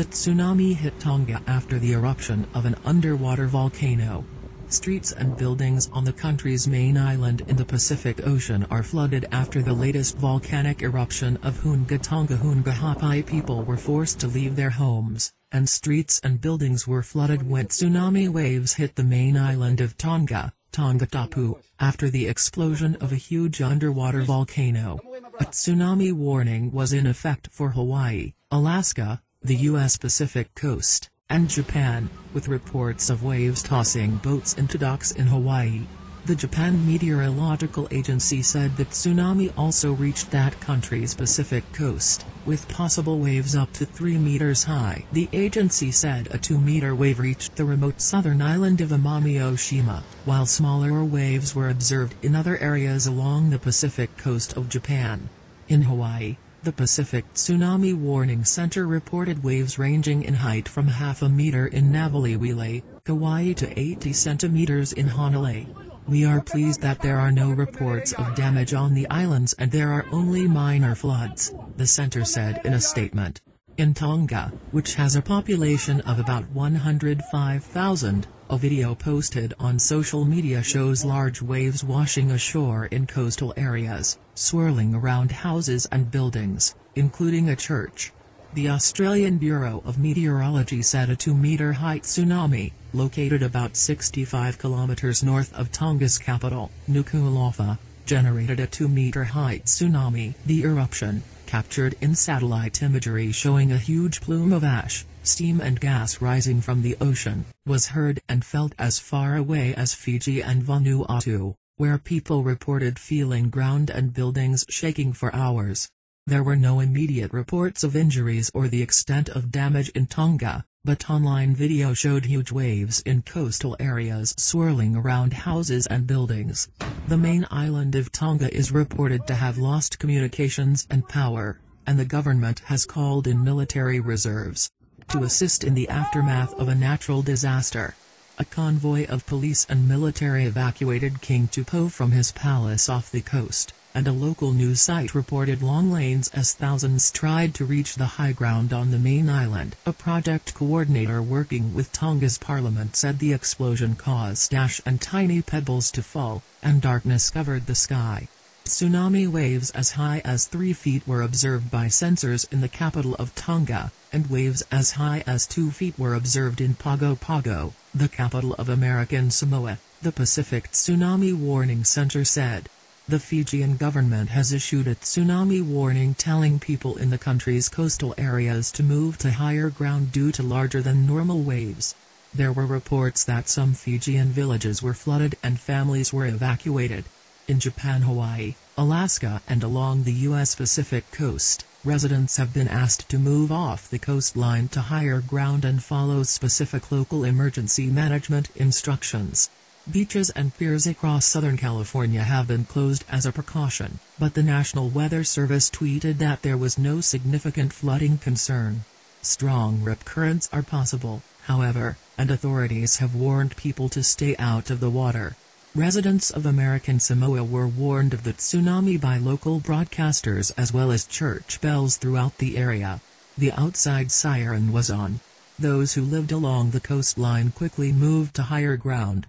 The tsunami hit Tonga after the eruption of an underwater volcano. Streets and buildings on the country's main island in the Pacific Ocean are flooded after the latest volcanic eruption of Hunga Tonga-Hunga Ha'apai. People were forced to leave their homes, and streets and buildings were flooded when tsunami waves hit the main island of Tonga, Tongatapu, after the explosion of a huge underwater volcano. A tsunami warning was in effect for Hawaii, Alaska, the U.S. Pacific coast, and Japan, with reports of waves tossing boats into docks in Hawaii. The Japan Meteorological Agency said that tsunami also reached that country's Pacific coast, with possible waves up to 3 meters high. The agency said a 2-meter wave reached the remote southern island of Amami-Oshima, while smaller waves were observed in other areas along the Pacific coast of Japan. In Hawaii, the Pacific Tsunami Warning Center reported waves ranging in height from half a meter in Navaliwile, Kauai to 80 centimeters in Honolulu. "We are pleased that there are no reports of damage on the islands and there are only minor floods," the center said in a statement. In Tonga, which has a population of about 105,000, a video posted on social media shows large waves washing ashore in coastal areas, swirling around houses and buildings, including a church. The Australian Bureau of Meteorology said a 2-metre-high tsunami, located about 65 kilometres north of Tonga's capital, Nuku'alofa, generated a 2-metre-high tsunami. The eruption, captured in satellite imagery showing a huge plume of ash, steam and gas rising from the ocean, was heard and felt as far away as Fiji and Vanuatu, where people reported feeling ground and buildings shaking for hours. There were no immediate reports of injuries or the extent of damage in Tonga, but online video showed huge waves in coastal areas swirling around houses and buildings. The main island of Tonga is reported to have lost communications and power, and the government has called in military reserves to assist in the aftermath of a natural disaster. A convoy of police and military evacuated King Tupou from his palace off the coast, and a local news site reported long lanes as thousands tried to reach the high ground on the main island. A project coordinator working with Tonga's parliament said the explosion caused ash and tiny pebbles to fall, and darkness covered the sky. Tsunami waves as high as 3 feet were observed by sensors in the capital of Tonga, and waves as high as 2 feet were observed in Pago Pago, the capital of American Samoa, the Pacific Tsunami Warning Center said. The Fijian government has issued a tsunami warning telling people in the country's coastal areas to move to higher ground due to larger than normal waves. There were reports that some Fijian villages were flooded and families were evacuated. In Japan, Hawaii, Alaska, and along the U.S. Pacific coast, residents have been asked to move off the coastline to higher ground and follow specific local emergency management instructions. Beaches and piers across Southern California have been closed as a precaution, but the National Weather Service tweeted that there was no significant flooding concern. Strong rip currents are possible, however, and authorities have warned people to stay out of the water. Residents of American Samoa were warned of the tsunami by local broadcasters as well as church bells throughout the area. The outside siren was on. Those who lived along the coastline quickly moved to higher ground.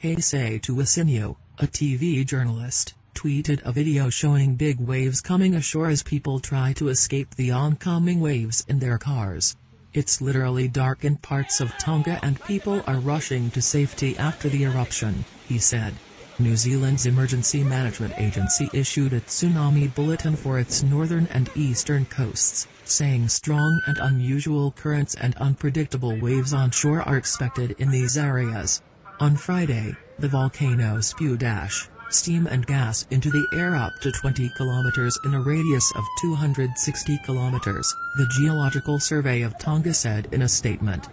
Heisei Tuasinio, a TV journalist, tweeted a video showing big waves coming ashore as people try to escape the oncoming waves in their cars. "It's literally dark in parts of Tonga and people are rushing to safety after the eruption," he said. New Zealand's Emergency Management Agency issued a tsunami bulletin for its northern and eastern coasts, saying strong and unusual currents and unpredictable waves on shore are expected in these areas. On Friday, the volcano spewed ash, steam and gas into the air up to 20 kilometers in a radius of 260 kilometers, the Geological Survey of Tonga said in a statement.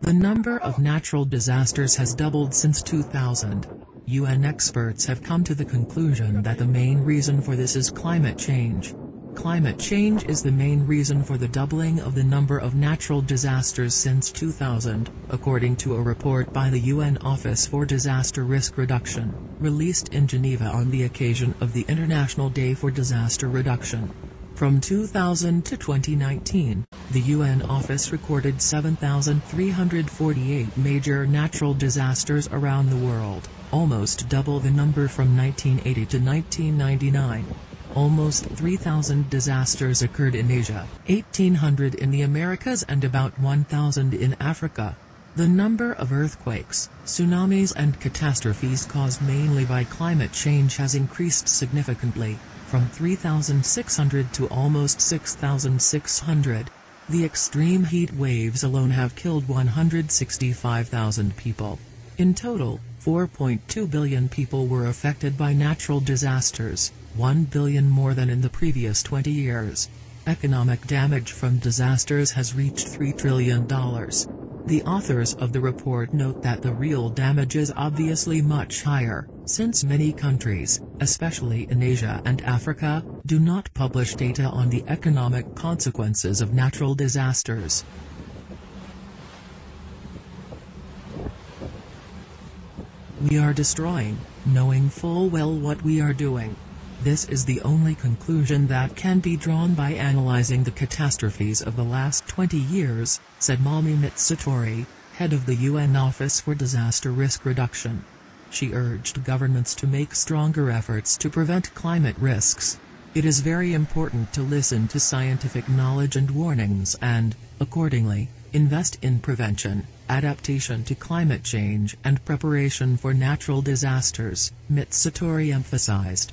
The number of natural disasters has doubled since 2000. UN experts have come to the conclusion that the main reason for this is climate change. Climate change is the main reason for the doubling of the number of natural disasters since 2000, according to a report by the UN Office for Disaster Risk Reduction, released in Geneva on the occasion of the International Day for Disaster Reduction. From 2000 to 2019, the UN office recorded 7,348 major natural disasters around the world, almost double the number from 1980 to 1999. Almost 3,000 disasters occurred in Asia, 1,800 in the Americas and about 1,000 in Africa. The number of earthquakes, tsunamis and catastrophes caused mainly by climate change has increased significantly, from 3,600 to almost 6,600. The extreme heat waves alone have killed 165,000 people. In total, 4.2 billion people were affected by natural disasters, 1 billion more than in the previous 20 years. Economic damage from disasters has reached $3 trillion. The authors of the report note that the real damage is obviously much higher, since many countries, especially in Asia and Africa, do not publish data on the economic consequences of natural disasters. We are destroying, knowing full well what we are doing. This is the only conclusion that can be drawn by analyzing the catastrophes of the last 20 years, said Mami Mitsutori, head of the UN Office for Disaster Risk Reduction. She urged governments to make stronger efforts to prevent climate risks. It is very important to listen to scientific knowledge and warnings and, accordingly, invest in prevention, adaptation to climate change and preparation for natural disasters, Mitsutori emphasized.